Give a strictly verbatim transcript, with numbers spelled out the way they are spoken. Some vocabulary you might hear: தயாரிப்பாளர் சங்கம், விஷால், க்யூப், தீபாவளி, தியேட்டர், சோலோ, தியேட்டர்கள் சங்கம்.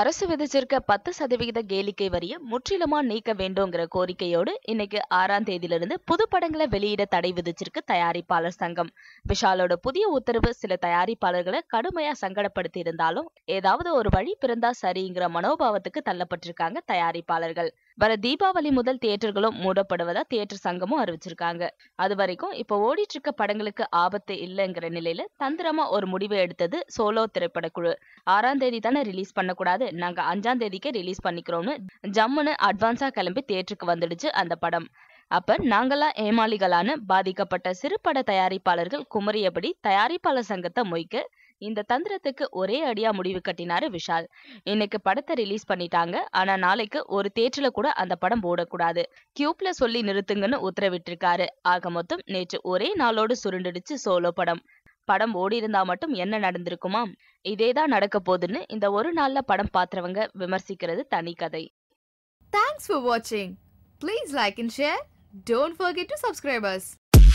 அரசு விதிச்சிருக்க பத்து சதவிகித கேளிக்கை வரிய முற்றிலுமா நீக்க வேண்டும்ங்கிற கோரிக்கையோடு இன்னைக்கு ஆறாம் தேதியிலிருந்து புது படங்களை வெளியிட தடை விதிச்சிருக்கு தயாரிப்பாளர் சங்கம். விஷாலோட புதிய உத்தரவு சில தயாரிப்பாளர்களை கடுமையா சங்கடப்படுத்தி இருந்தாலும் ஏதாவது ஒரு வழி பிறந்தா சரிங்கிற மனோபாவத்துக்கு தள்ளப்பட்டிருக்காங்க தயாரிப்பாளர்கள். வர தீபாவளி முதல் தியேட்டர்களும் மூடப்படுவதா தியேட்டர் சங்கமும் அறிவிச்சிருக்காங்க. அது வரைக்கும் இப்ப ஓடிட்டு இருக்க படங்களுக்கு ஆபத்து இல்லைங்கிற நிலையில தந்திரமா ஒரு முடிவை எடுத்தது சோலோ திரைப்படக்குழு. ஆறாம் தேதி தானே ரிலீஸ் பண்ணக்கூடாது, நாங்க அஞ்சாம் தேதிக்கே ரிலீஸ் பண்ணிக்கிறோம்னு ஜம்முன்னு அட்வான்ஸா கிளம்பி தியேட்டருக்கு வந்துடுச்சு அந்த படம். அப்ப நாங்களா ஏமாளிகளான பாதிக்கப்பட்ட சிறு பட தயாரிப்பாளர்கள் குமரியபடி தயாரிப்பாளர் சங்கத்தை மொய்க்க இந்த தந்திரத்துக்கு ஒரே அடியா முடிவு கட்டினாரு விஷால். இன்னைக்கு படத்தை ரிலீஸ் பண்ணிட்டாங்க, ஆனா நாளைக்கு ஒரு தேட்டர்ல கூட அந்த படம் போடக்கூடாது, கியூப்ல சொல்லி நிறுத்துங்கன்னு உத்தரவிட்டிருக்காரு. ஆக மொத்தம் நேற்று ஒரே நாளோடு சுருண்டுடுச்சு சோலோ படம். படம் ஓடி இருந்தா மட்டும் என்ன நடந்திருக்குமா? இதேதான் நடக்க போகுதுன்னு இந்த ஒரு நாள்ல படம் பாத்துறவங்க விமர்சிக்கிறது தனி கதை. Thanks for watching. Please like and share. Don't forget to subscribe us.